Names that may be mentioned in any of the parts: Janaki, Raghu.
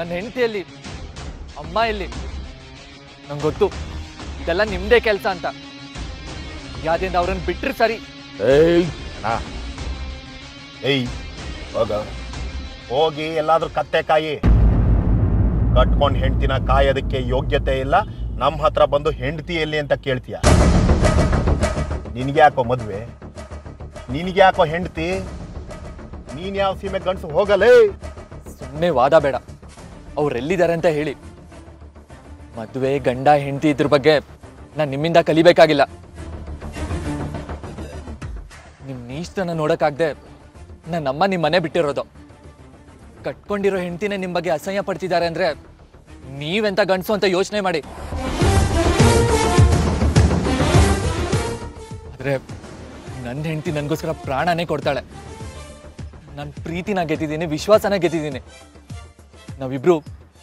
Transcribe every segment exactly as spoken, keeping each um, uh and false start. ನನ್ನ ಹೆಂಡತಿಯಲ್ಲಿ ಅಮ್ಮ ಇಲ್ಲಿ ನನಗೆ ಗೊತ್ತು ಇದೆಲ್ಲ ನಿಮ್ಮದೇ ಕೆಲಸ ಅಂತ ಯಾದಿಂದ ಅವರನ್ನು ಬಿಟ್ಟ್ರೆ ಸರಿ ಏಯ್ ಅಣ್ಣ ಏಯ್ ಹೋಗಾ ಹೋಗಿ ಎಲ್ಲಾದರೂ ಕತ್ತೆಕಾಯಿ ಕಟ್ಕೊಂಡು ಹೆಂಡತಿನ ಕಾಯೋದಕ್ಕೆ ಯೋಗ್ಯತೆ ಇಲ್ಲ ನಮ್ಮ ಹತ್ರ ಬಂದು ಹೆಂಡತಿ ಎಲ್ಲಿ ಅಂತ ಕೇಳ್ತೀಯ ನಿನಗೆ ಯಾಕೋ ಮದುವೆ ನಿನಗೆ ಯಾಕೋ ಹೆಂಡತಿ ನೀನು ಯಾವ ಸೀಮೆ ಗಂಟು ಹೋಗಲೇ ಸುಮ್ಮನೆ ವಾದ ಬೇಡ ಅವರು ಎಲ್ಲಿದ್ದಾರೆ ಅಂತ ಹೇಳಿ ಮದುವೆ ಗಂಡ ಹೆಂಡತಿ ಇದ್ರ ಬಗ್ಗೆ ನಾನು ನಿಮ್ಮಿಂದ ಕಲಿಬೇಕಾಗಿಲ್ಲ ನಿಮ್ಮ ನೀಷ್ಟನ ನೋಡಕಾಗದೆ ನಾನು ಅಮ್ಮ ನಿಮ್ಮ ಮನೆ ಬಿಟ್ಟಿರೋದು ಕಟ್ಕೊಂಡಿರೋ ಹೆಂಡತಿನೇ ನಿಮ್ಮ ಬಗ್ಗೆ ಅಸಹ್ಯ ಪಡ್ತಿದ್ದಾರೆ ಅಂದ್ರೆ ನೀವೆಂತ ಗಂಟು ಅಂತ ಯೋಚನೆ ಮಾಡಿ ಆದರೆ ನನ್ನ ಹೆಂಡತಿ ನನಗೋಸ್ಕರ ಪ್ರಾಣನೇ ಕೊಡ್ತಾಳೆ ನಾನು ಪ್ರೀತಿನ ಗೆದ್ದಿದ್ದೀನಿ ವಿಶ್ವಾಸನ ಗೆದ್ದಿದ್ದೀನಿ ನಾವಿಬ್ರು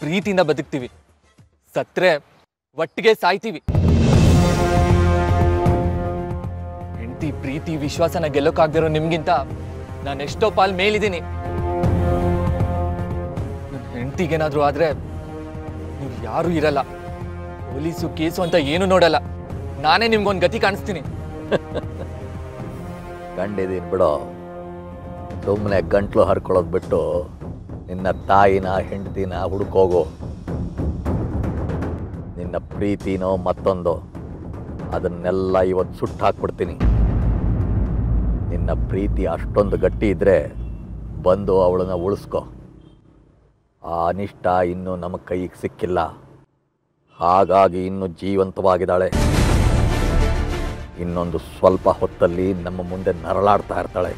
ಪ್ರೀತಿಯಿಂದ ಬದುಕ್ತೀವಿ ಸತ್ರೆ ಒಟ್ಟಿಗೆ ಸಾಯ್ತೀವಿ ಹೆಂಡತಿ ಪ್ರೀತಿ ವಿಶ್ವಾಸನ ಗೆಲ್ಲೋಕ್ಕಾಗದಿರೋ ನಿಮಗಿಂತ ನಾನು ಎಷ್ಟೋ ಪಾಲ್ ಮೇಲಿದ್ದೀನಿ ನನ್ನ ಹೆಂಡತಿಗೇನಾದರೂ ಆದರೆ ನೀವು ಯಾರೂ ಇರಲ್ಲ ಪೊಲೀಸು ಕೇಸು ಅಂತ ಏನೂ ನೋಡಲ್ಲ ನಾನೇ ನಿಮ್ಗೊಂದು ಗತಿ ಕಾಣಿಸ್ತೀನಿ ಕಂಡಿದ್ದೀನಿ ಬಿಡೋ ಸುಮ್ಮನೆ ಗಂಟ್ಲು ಹರ್ಕೊಳ್ಳೋದು ಬಿಟ್ಟು ನಿನ್ನ ತಾಯಿನ ಹೆಂಡತಿನ ಹುಡುಕೋಗೋ ನಿನ್ನ ಪ್ರೀತಿನೋ ಮತ್ತೊಂದು ಅದನ್ನೆಲ್ಲ ಇವತ್ತು ಸುಟ್ಟು ಹಾಕ್ಬಿಡ್ತೀನಿ ನಿನ್ನ ಪ್ರೀತಿ ಅಷ್ಟೊಂದು ಗಟ್ಟಿ ಇದ್ದರೆ ಬಂದು ಅವಳನ್ನ ಉಳಿಸ್ಕೊ ಆ ಅನಿಷ್ಟ ಇನ್ನೂ ನಮ್ಮ ಕೈಗೆ ಸಿಕ್ಕಿಲ್ಲ ಹಾಗಾಗಿ ಇನ್ನೂ ಜೀವಂತವಾಗಿದ್ದಾಳೆ ಇನ್ನೊಂದು ಸ್ವಲ್ಪ ಹೊತ್ತಲ್ಲಿ ನಮ್ಮ ಮುಂದೆ ನರಳಾಡ್ತಾ ಇರ್ತಾಳೆ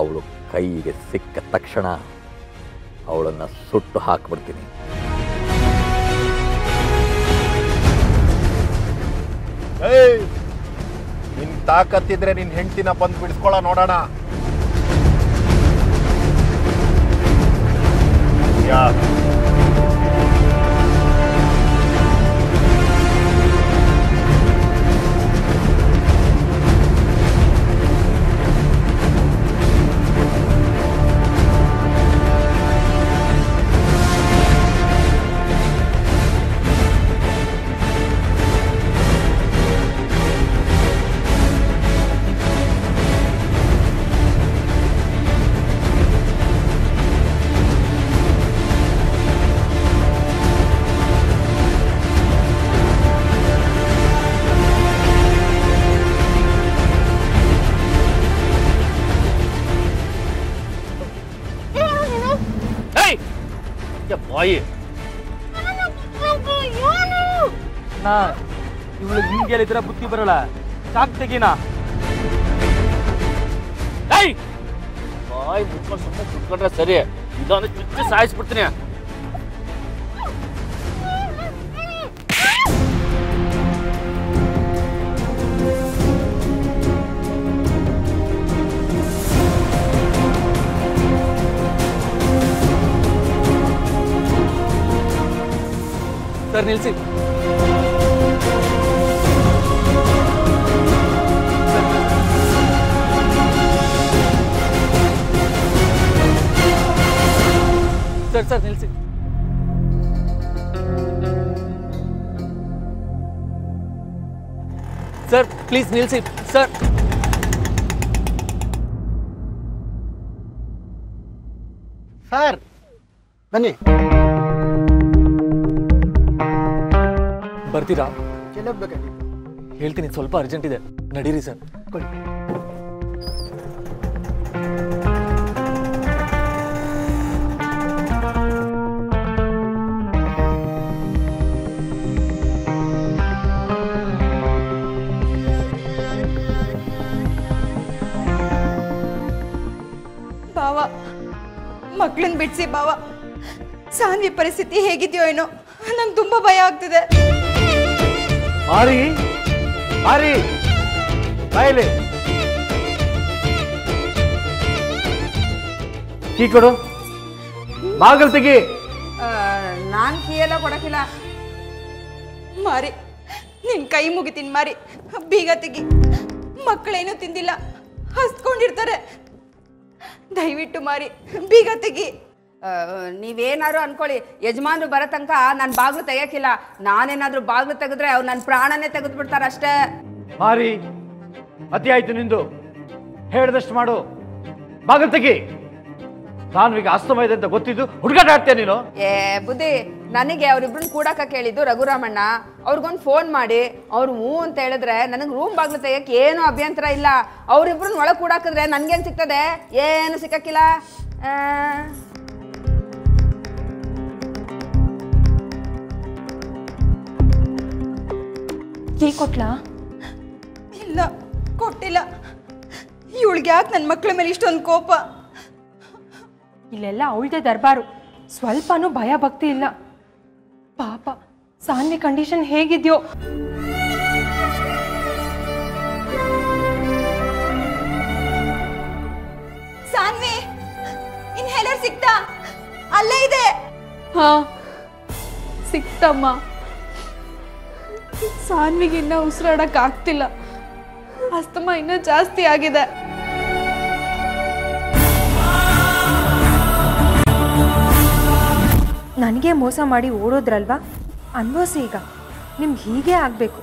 ಅವಳು ಕೈಗೆ ಸಿಕ್ಕ ತಕ್ಷಣ ಅವಳನ್ನು ಸುಟ್ಟು ಹಾಕಿಬಿಡ್ತೀನಿ ಏಯ್ ನಿನ್ನ ತಾಕತ್ತಿದ್ರೆ ನಿನ್ನ ಹೆಂಡತಿನ ಬಂದು ಬಿಡಿಸ್ಕೊಳ್ಳೋ ನೋಡೋಣ ಇತರ ಬುದ್ಧಿ ಬರಲ್ಲ ಸಾಕ್ ತೆಗಿನಾ ಏಯ್ ಬಾಯ್ ಮುಖ ಸುಮ್ಮನೆ ಕುತ್ಕೊಂಡ್ರೆ ಸರಿ ಇದನ್ನ ಚುಚ್ಚಿ ಸಾಯಿಸ್ಬಿಡ್ತೀನಿ ಸರ್ ನಿಲ್ಸಿ ಸರ್ ಸರ್ ನಿಲ್ಸಿ ಸರ್ ಪ್ಲೀಸ್ ನಿಲ್ಸಿ ಸರ್ ಸರ್ ಬನ್ನಿ ಬರ್ತೀರಾ ಚೆನ್ನಾಗಬೇಕಲ್ಲಿ ಹೇಳ್ತೀನಿ ಸ್ವಲ್ಪ ಅರ್ಜೆಂಟ್ ಇದೆ ನಡೀರಿ ಸರ್ ಕೊಡಿ ಮಕ್ಕಳನ್ನ ಬಿಡಿಸಿ ಬಾವ ಸಾನ್ವಿ ಪರಿಸ್ಥಿತಿ ಹೇಗಿದೆಯೋ ಏನೋ ನಂಗೆ ತುಂಬಾ ಭಯ ಆಗ್ತಿದೆ ಆರಿ ಆರಿ ಬಾಯಲೆ ಕೀ ಕೊಡು ಬಾಗಲ್ ತೆಗಿ ನಾನು ಕೀ ಎಲ್ಲ ಕೊಡಕ್ಕಿಲ್ಲ ಮಾರಿ ನಿನ್ ಕೈ ಮುಗಿತೀನಿ ಮಾರಿ ಬೀಗ ತೆಗಿ ಮಕ್ಕಳೇನು ತಿಂದಿಲ್ಲ ಹಸ್ಕೊಂಡಿರ್ತಾರೆ ದಯವಿಟ್ಟು ಮಾರಿ ಬೀಗ ತೆಗಿ ನೀವೇನಾದರೂ ಅನ್ಕೊಳ್ಳಿ, ಯಜಮಾನರು ಬರೋ ತನಕ ನನ್ನ ಬಾಗ್ಲು ತೆಗೆಯಕ್ಕಿಲ್ಲ. ನಾನೇನಾದರೂ ಬಾಗ್ಲು ತೆಗೆದ್ರೆ ಅವ್ರು ನನ್ನ ಪ್ರಾಣನೇ ತೆಗೆದು ಬಿಡ್ತಾರೆ ಅಷ್ಟೇ. ಮಾರಿ ಅತಿ ಆಯ್ತು ನಿಂದು, ಹೇಳಿದಷ್ಟು ಮಾಡು, ಬಾಗ್ಲು ತೆಗಿ. ನಾನು ಈಗ ಅಸ್ತಮ ಇದೆ ಅಂತ ಗೊತ್ತಿದ್ದು ಹುಡುಗಾಟ ಆಡ್ತೇನೆ ನೀನು. ಏ ಬುದ್ಧಿ, ನನಗೆ ಅವರಿಬ್ರು ಕೂಡಾಕ ಕೇಳಿದ್ದು ರಘುರಾಮಣ್ಣ. ಅವ್ರಿಗೊಂದು ಫೋನ್ ಮಾಡಿ ಅವ್ರು ಹೂ ಅಂತ ಹೇಳಿದ್ರೆ ನನಗೆ ರೂಮ್ ಬಾಗ್ಲು ತೆಗಿಯಕ್ಕೆ ಏನು ಅಭ್ಯಂತರ ಇಲ್ಲ. ಅವರಿಬ್ರು ಒಳಗೆ ಕೂಡಾಕಿದ್ರೆ ನನ್ಗೇನು ಸಿಗ್ತದೆ? ಏನು ಸಿಕ್ಕಕ್ಕಿಲ್ಲ. ಕೀ ಕೊಟ್ಲಾ? ಇಲ್ಲ, ಕೊಟ್ಟಿಲ್ಲ. ಇವಳಿಗೆ ಯಾಕೆ ನನ್ನ ಮಕ್ಕಳ ಮೇಲೆ ಇಷ್ಟೊಂದು ಕೋಪ? ಇಲ್ಲೆಲ್ಲ ಅವಳದೇ ದರ್ಬಾರು, ಸ್ವಲ್ಪನೂ ಭಯ ಭಕ್ತಿ ಇಲ್ಲ. ಪಾಪ ಸಾನ್ವಿ ಕಂಡೀಷನ್ ಹೇಗಿದ್ಯೋ. ಸಾನ್ವಿ ಇನ್ಹೇಲರ್ ಸಿಕ್ತಾ? ಅಲ್ಲೇ ಇದೆ. ಹಾ ಸಿಕ್ತಮ್ಮ. ಸಾನ್ವಿಗೆ ಇನ್ನ ಉಸಿರಾಡಕ್ ಆಗ್ತಿಲ್ಲ, ಅಸ್ತಮ ಇನ್ನೂ ಜಾಸ್ತಿ ಆಗಿದೆ. ನನಗೆ ಮೋಸ ಮಾಡಿ ಓಡೋದ್ರಲ್ವಾ, ಅನ್ಭವಿಸಿ. ಈಗ ನಿಮ್ಗೆ ಹೀಗೆ ಆಗಬೇಕು.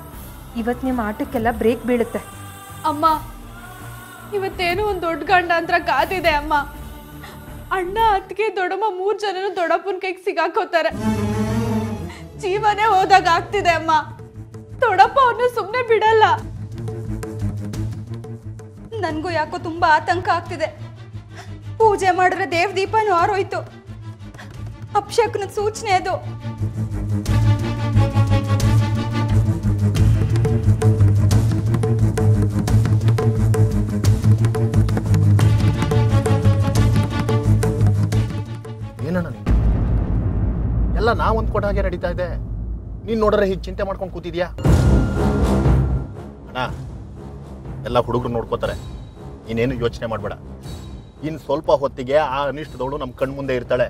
ಇವತ್ತು ನಿಮ್ಮ ಆಟಕ್ಕೆಲ್ಲ ಬ್ರೇಕ್ ಬೀಳುತ್ತೆ. ಅಮ್ಮ, ಇವತ್ತೇನೋ ಒಂದು ದೊಡ್ಡ ಗಂಡಾಂತರ ಕಾದಿದೆ ಅಮ್ಮ. ಅಣ್ಣ, ಅತ್ತಿಗೆ, ದೊಡ್ಡಮ್ಮ ಮೂರು ಜನನು ದೊಡ್ಡಪ್ಪನ ಕೈಗೆ ಸಿಗಾಕೋತಾರೆ. ಜೀವನೇ ಹೋದಾಗ ಆಗ್ತಿದೆ ಅಮ್ಮ. ದೊಡ್ಡಪ್ಪ ಅವ್ರನ್ನ ಸುಮ್ಮನೆ ಬಿಡಲ್ಲ. ನನಗೂ ಯಾಕೋ ತುಂಬ ಆತಂಕ ಆಗ್ತಿದೆ. ಪೂಜೆ ಮಾಡಿದ್ರೆ ದೇವ್ ದೀಪನೂ ಆರೋಯ್ತು. ಅಪ್ಶಕನ ಸೂಚನೆ ಅದು. ಏನಣ್ಣ ಎಲ್ಲ ನಾ ಒಂದ್ ಕೊಟ್ಟ ಹಾಗೆ ನಡೀತಾ ಇದೆ. ನೀನ್ ನೋಡ್ರೆ ಹೀಗೆ ಚಿಂತೆ ಮಾಡ್ಕೊಂಡು ಕೂತಿದ್ಯಾ? ಅಣ್ಣ, ಎಲ್ಲ ಹುಡುಗರು ನೋಡ್ಕೋತಾರೆ, ನೀನೇನು ಯೋಚನೆ ಮಾಡ್ಬೇಡ. ಇನ್ ಸ್ವಲ್ಪ ಹೊತ್ತಿಗೆ ಆ ಅನಿಷ್ಟದವಳು ನಮ್ ಕಣ್ ಮುಂದೆ ಇರ್ತಾಳೆ.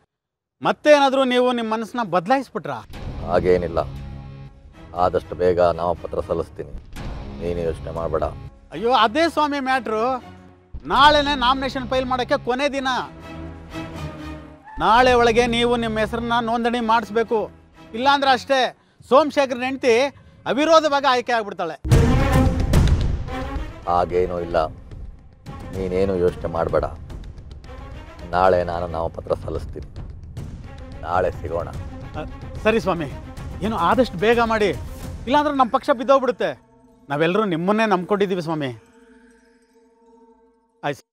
ಮತ್ತೇನಾದರೂ ನೀವು ನಿಮ್ಮ ಮನಸ್ಸನ್ನ ಬದಲಾಯಿಸ್ಬಿಟ್ರಾ? ಹಾಗೇನಿಲ್ಲ, ಆದಷ್ಟು ಬೇಗ ನಾಮಪತ್ರ ಸಲ್ಲಿಸ್ತೀನಿ, ನೀನು ಯೋಚನೆ ಮಾಡಬೇಡ. ಅಯ್ಯೋ ಅದೇ ಸ್ವಾಮಿ ಮ್ಯಾಟ್ರು. ನಾಳೆನೇ ನಾಮಿನೇಷನ್ ಫೈಲ್ ಮಾಡೋಕ್ಕೆ ಕೊನೆ ದಿನ. ನಾಳೆ ಒಳಗೆ ನೀವು ನಿಮ್ಮ ಹೆಸರನ್ನ ನೋಂದಣಿ ಮಾಡಿಸ್ಬೇಕು. ಇಲ್ಲಾಂದ್ರೆ ಅಷ್ಟೇ ಸೋಮಶೇಖರ್ ಹೆಂಡತಿ ಅವಿರೋಧವಾಗಿ ಆಯ್ಕೆ ಆಗ್ಬಿಡ್ತಾಳೆ. ಹಾಗೇನೂ ಇಲ್ಲ, ನೀನೇನು ಯೋಚನೆ ಮಾಡಬೇಡ. ನಾಳೆ ನಾನು ನಾಮಪತ್ರ ಸಲ್ಲಿಸ್ತೀನಿ, ನಾಳೆ ಸಿಗೋಣ. ಸರಿ ಸ್ವಾಮಿ, ಏನು ಆದಷ್ಟು ಬೇಗ ಮಾಡಿ, ಇಲ್ಲಾಂದ್ರೆ ನಮ್ಮ ಪಕ್ಷ ಬಿದ್ದೋಗ್ಬಿಡುತ್ತೆ. ನಾವೆಲ್ಲರೂ ನಿಮ್ಮನ್ನೇ ನಂಬ್ಕೊಂಡಿದ್ದೀವಿ ಸ್ವಾಮಿ. ಆಯ್ತು.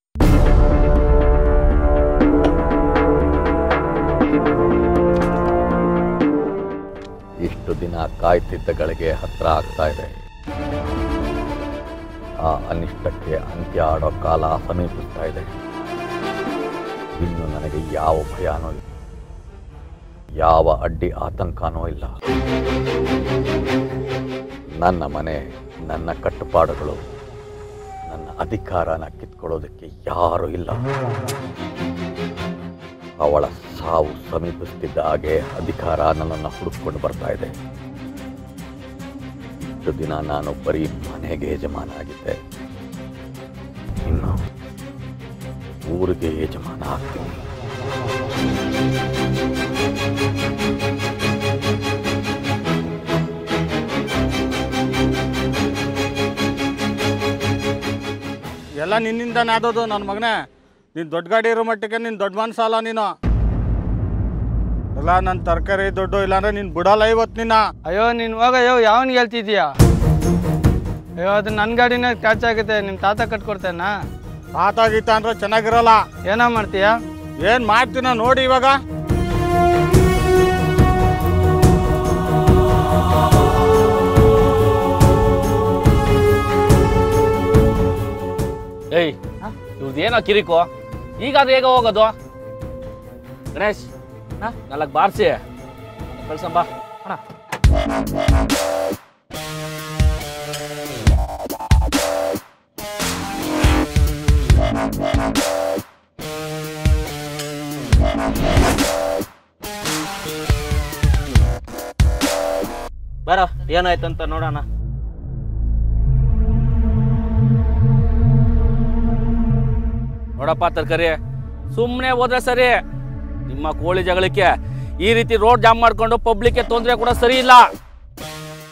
ಇಷ್ಟು ದಿನ ಕಾಯ್ತಿದ್ದಗಳಿಗೆ ಹತ್ರ ಆಗ್ತಾ ಇದೆ. ಆ ಅನಿಷ್ಟಕ್ಕೆ ಅಂತ್ಯ ಆಡೋ ಕಾಲ ಸಮೀಪಿಸ್ತಾ ಇದೆ. ಇನ್ನು ನನಗೆ ಯಾವ ಭಯಾನೋ ಇಲ್ಲ, ಯಾವ ಅಡ್ಡಿ ಆತಂಕನೂ ಇಲ್ಲ. ನನ್ನ ಮನೆ, ನನ್ನ ಕಟ್ಟುಪಾಡುಗಳು, ನನ್ನ ಅಧಿಕಾರನ ಕಿತ್ಕೊಳ್ಳೋದಕ್ಕೆ ಯಾರೂ ಇಲ್ಲ. ಅವಳ ಸಾವು ಸಮೀಪಿಸ್ತಿದ್ದ ಹಾಗೆ ಅಧಿಕಾರ ನನ್ನನ್ನು ಹುಡುಕೊಂಡು ಬರ್ತಾ ಇದೆ. ಇಷ್ಟು ದಿನ ನಾನು ಬರೀ ಮನೆಗೆ ಯಜಮಾನ ಆಗಿದ್ದೆ, ಇನ್ನು ಊರಿಗೆ ಯಜಮಾನ ಆಗ್ತೀನಿ. ಎಲ್ಲ ನಿನ್ನಿಂದ ನಾದೋದು ನನ್ನ ಮಗನೇ. ನೀನು ದೊಡ್ಡ ಗಾಡಿ ಇರೋ ಮಟ್ಟಿಗೆ ನೀನು ದೊಡ್ಡ ಮನಸ್ಸಲ್ಲ ನೀನು. ಎಲ್ಲ ನನ್ನ ತರಕಾರಿ ದೊಡ್ಡು, ಇಲ್ಲಾಂದ್ರೆ ನೀನು ಬಿಡೋಲ್ಲ ಇವತ್ತು ನಿನ್ನ. ಅಯ್ಯೋ ನೀನು ಹೋಗಯ್ಯೋ, ಯಾವನಿಗೆ ಹೇಳ್ತಿದ್ದೀಯಾ? ಅಯ್ಯೋ ಅದು ನನ್ನ ಗಾಡಿನ ಕ್ಯಾಚ್ ಆಗುತ್ತೆ, ನಿಮ್ಮ ತಾತ ಕಟ್ಕೊಡ್ತೇನ? ತಾತ ಗೀತ ಅಂದ್ರೆ ಚೆನ್ನಾಗಿರಲ್ಲ. ಏನೋ ಮಾಡ್ತೀಯಾ? ಏನು ಮಾಡ್ತೀನ ನೋಡಿ ಇವಾಗ. ಏಯ್, ಇವ್ರದೇನೋ ಕಿರಿಕೋ. ಈಗಾದ್ರೆ ಹೇಗ ಹೋಗೋದು? கணேஷ் அண்ணா நல்லா பார்சி கல்சம் பா அண்ணா ಬರ ಏನಾಯ್ತು ಅಂತ ನೋಡೋಣ ನೋಡಪ್ಪ ತರಕಾರಿ ಸುಮ್ಮನೆ ಹೋದ್ರೆ ಸರಿ ನಿಮ್ಮ ಕೋಳಿ ಜಗಳಕ್ಕೆ ಈ ರೀತಿ ರೋಡ್ ಜಾಮ್ ಮಾಡ್ಕೊಂಡು ಪಬ್ಲಿಕ್ ಗೆ ತೊಂದರೆ ಕೂಡ ಸರಿ ಇಲ್ಲ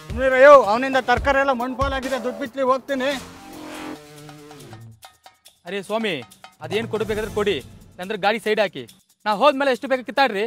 ಸುಮ್ಮನೆಯೋ ಅವನಿಂದ ತರಕಾರಿ ಎಲ್ಲ ಮಣ್ಣಪಾಲ್ ಆಗಿದೆ ದುಡ್ಡು ಬಿಟ್ಲಿ ಹೋಗ್ತೀನಿ ಅರೆ ಸ್ವಾಮಿ ಅದೇನ್ ಕೊಡಬೇಕಾದ್ರೆ ಕೊಡಿ ನಂತರ ಗಾಡಿ ಸೈಡ್ ಹಾಕಿ ನಾ ಹೋದ್ಮೇಲೆ ಎಷ್ಟು ಬೇಕ ಕಿತ್ತಾಡ್ರಿ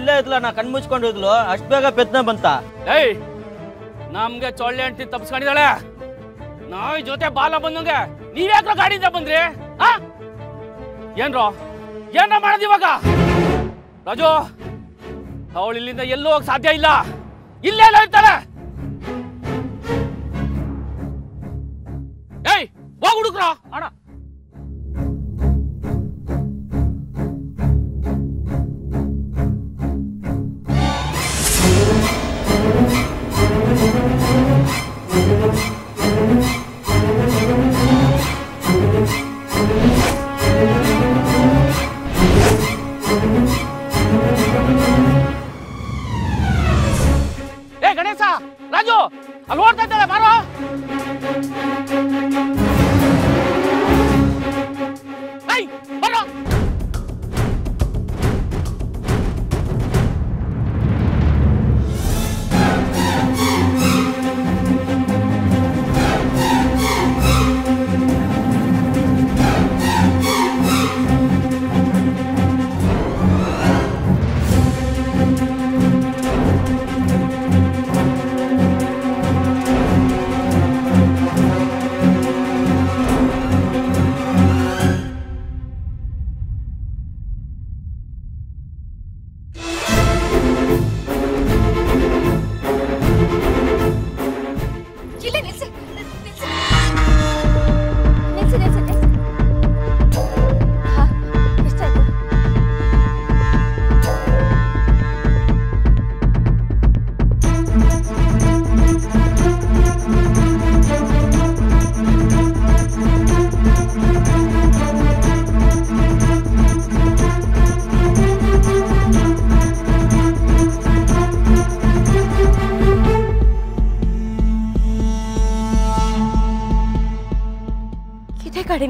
ಇಲ್ಲೇ ಇದ್ಲ ನಾ ಕಣ್ ಮುಚ್ಕೊಂಡಿದ್ಲು ಅಷ್ಟು ಬೇಗ ಪೆತ್ನ ಬಂತ ಏಯ್ ನಮ್ಗೆ ಚೊಳ್ಳೆ ಅಂಟಿ ತಪ್ಪಿಸ್ಕೊಂಡಿದ್ದಾಳೆ ನಾವ್ ಜೊತೆ ಬಾಲ ಬಂದಂಗೆ ನೀವ್ಯಾಕ್ರ ಗಾಡಿಯಿಂದ ಬಂದ್ರಿ ಏನ್ರೋ ಏನ ಮಾಡದ್ ಇವಾಗ ರಾಜು ಅವಳು ಇಲ್ಲಿಂದ ಎಲ್ಲೂ ಹೋಗ್ ಸಾಧ್ಯ ಇಲ್ಲ ಇಲ್ಲೇ ಎಲ್ಲ ಇರ್ತಾಳೆ ಏಯ್ ಹೋಗ್ ಹುಡುಕ್ರ ಅಣ್ಣ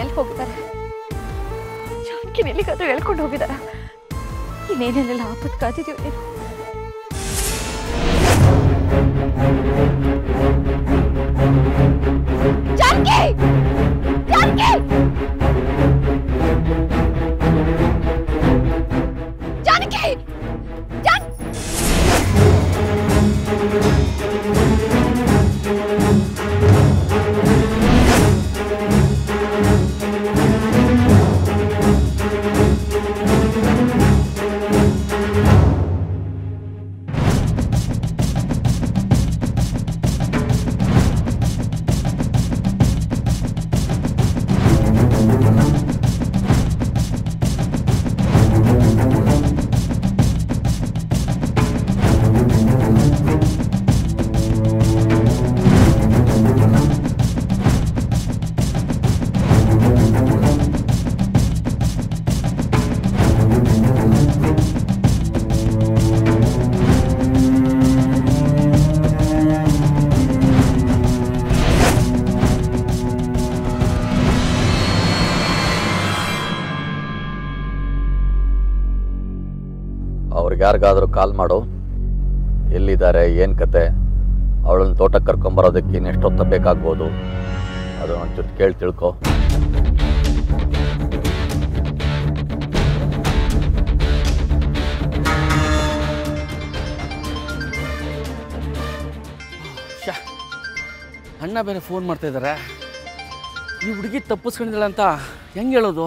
ಎಲ್ಲಿ ಹೋಗಿದ್ದಾರೆ ಜಾನಕಿನ ಎಲ್ಲಿಗಾದ್ರೂ ಹೇಳ್ಕೊಂಡು ಹೋಗಿದಾರ ಇನ್ನೇನೇನೆಲ್ಲ ಆಪತ್ ಕಾದಿದೀವಿ ನೀನು ಜಾನಕಿ ಜಾನಕಿ ಜಾನಕಿ ಜಾನ್ ಯಾರಿಗಾದರೂ ಕಾಲ್ ಮಾಡು, ಎಲ್ಲಿದ್ದಾರೆ, ಏನು ಕತೆ, ಅವಳನ್ನ ತೋಟಕ್ಕೆ ಕರ್ಕೊಂಬರೋದಕ್ಕೆ ಇನ್ನೆಷ್ಟೊತ್ತು ಬೇಕಾಗ್ಬೋದು, ಅದು ಒಂಚೂರು ಕೇಳಿ ತಿಳ್ಕೊ. ಅಣ್ಣ ಬೇರೆ ಫೋನ್ ಮಾಡ್ತಾ ಇದ್ದಾರೆ. ಈ ಹುಡುಗಿ ತಪ್ಪಿಸ್ಕೊಂಡಿದ್ದಾಳೆ ಅಂತ ಹೆಂಗೆ ಹೇಳೋದು?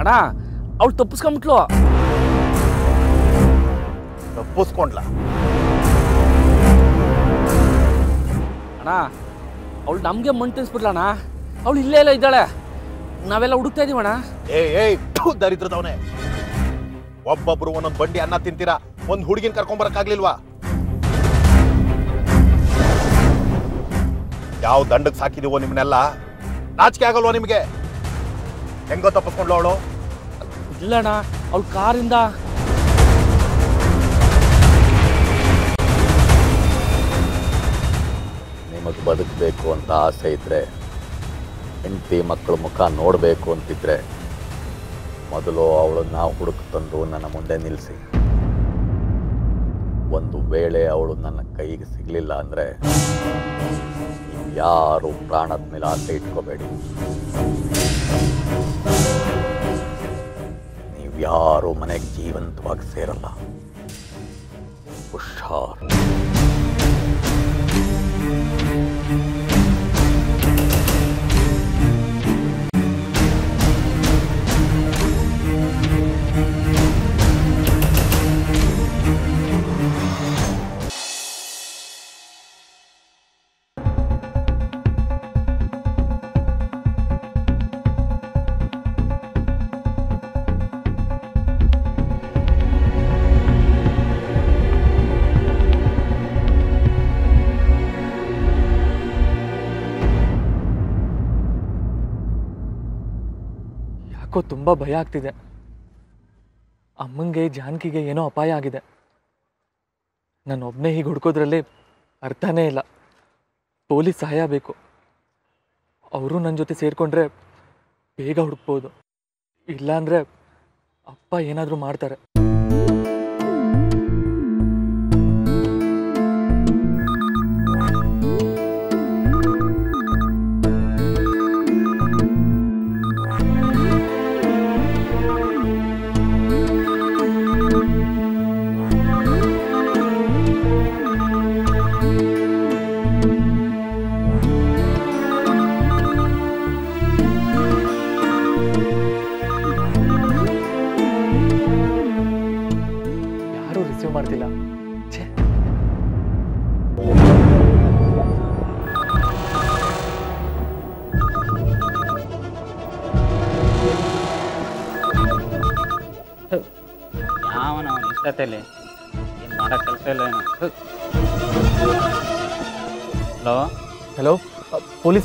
ಅಣ್ಣ ಅವಳು ತಪ್ಪಿಸ್ಕೊಂಡ್ಬಿಟ್ಲು. ತಪ್ಪಿಸ್ಕೊಂಡ್ಲ? ಅಣ್ಣ ಅವಳು ನಮಗೆ ಮಣ್ಣು ತಿನ್ಸ್ಬಿಟ್ಲ ಅಣ್ಣ. ಅವಳು ಇಲ್ಲೇ ಇಲ್ಲ ಇದ್ದಾಳೆ, ನಾವೆಲ್ಲ ಹುಡುಕ್ತಾ ಇದೀವಣ್ಣ. ಏಯ್ ಏಯ್ ದರಿದ್ರದವನೇ, ಒಬ್ಬೊಬ್ರು ಒಂದೊಂದು ಬಂಡಿ ಅನ್ನ ತಿಂತೀರಾ, ಒಂದು ಹುಡುಗಿನ ಕರ್ಕೊಂಬರಕ್ಕಾಗ್ಲಿಲ್ವಾ? ಯಾವ ದಂಡಕ್ಕೆ ಸಾಕಿದೀವೋ ನಿಮ್ಮನ್ನೆಲ್ಲ, ನಾಚಿಕೆ ಆಗಲ್ವೋ ನಿಮಗೆ? ಹೆಂಗೋ ತಪ್ಪಿಸ್ಕೊಂಡ್ಲು ಅವಳು. ಇಲ್ಲಣ್ಣ ಅವಳು ಕಾರಿಂದ. ನಿಮಗೆ ಬದುಕಬೇಕು ಅಂತ ಆಸೆ ಇದ್ರೆ, ಹೆಂಡತಿ ಮಕ್ಕಳ ಮುಖ ನೋಡಬೇಕು ಅಂತಿದ್ರೆ, ಮೊದಲು ಅವಳನ್ನ ಹುಡುಕ್ ತಂದು ನನ್ನ ಮುಂದೆ ನಿಲ್ಲಿಸಿ. ಒಂದು ವೇಳೆ ಅವಳು ನನ್ನ ಕೈಗೆ ಸಿಗಲಿಲ್ಲ ಅಂದರೆ ಯಾರು ಪ್ರಾಣದ ಮೇಲೆ ಆಸೆ ಇಟ್ಕೋಬೇಡಿ. ನೀವ್ಯಾರು ಮನೆಗೆ ಜೀವಂತವಾಗಿ ಸೇರಲ್ಲ. ಹುಷಾರ್. ಯಾಕೋ ತುಂಬ ಭಯ ಆಗ್ತಿದೆ. ಅಮ್ಮಂಗೆ ಜಾನಕಿಗೆ ಏನೋ ಅಪಾಯ ಆಗಿದೆ. ನಾನೊಬ್ಬನೇ ಹೀಗೆ ಹುಡ್ಕೋದ್ರಲ್ಲಿ ಅರ್ಥನೇ ಇಲ್ಲ. ಪೊಲೀಸ್ ಸಹಾಯ ಬೇಕು. ಅವರು ನನ್ನ ಜೊತೆ ಸೇರಿಕೊಂಡ್ರೆ ಬೇಗ ಹುಡುಕ್ಬೋದು. ಇಲ್ಲಾಂದರೆ ಅಪ್ಪ ಏನಾದರೂ ಮಾಡ್ತಾರೆ. ಏನು ಮಾಡಕ್ಕೆ ಕೆಲಸ ಇಲ್ಲ ಏನು. ಹಲೋ ಹಲೋ ಪೊಲೀಸ್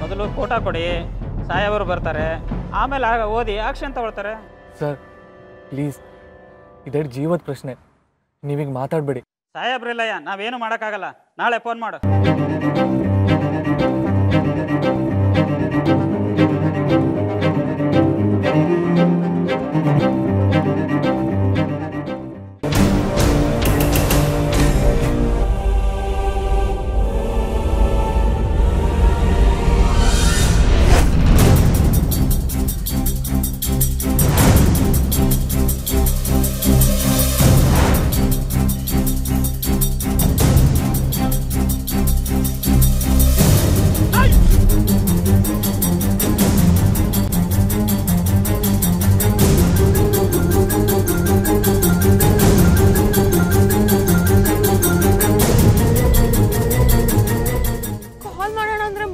ಮೊದಲು ಫೋಟೋ ಕೊಡಿ, ಸಾಯವರು ಬರ್ತಾರೆ, ಆಮೇಲೆ ಆಗ ಓದಿ ಆಕ್ಷನ್ ತಗೊಳ್ತಾರೆ. ಸರ್ ಪ್ಲೀಸ್, ಇದರ ಜೀವದ ಪ್ರಶ್ನೆ, ನೀವೀಗ ಮಾತಾಡಬೇಡಿ. ಸಾಯಬ್ರಿಲ್ಲಯ್ಯ, ನಾವೇನು ಮಾಡೋಕ್ಕಾಗಲ್ಲ. ನಾಳೆ ಫೋನ್ ಮಾಡು.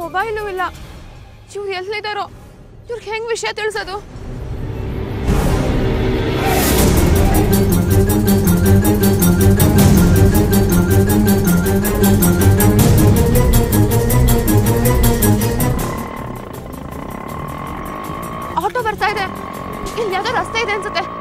ಮೊಬೈಲು ಇಲ್ಲ. ಇವ್ರು ಎಲ್ಲಿದ್ದಾರೋ, ಇವ್ರಿಗೆ ಹೆಂಗ್ ವಿಷಯ ತಿಳಿಸೋದು? ಆಟೋ ಬರ್ತಾ ಇದೆ, ಇಲ್ಲಿ ಯಾವುದೋ ರಸ್ತೆ ಇದೆ ಅನ್ಸುತ್ತೆ.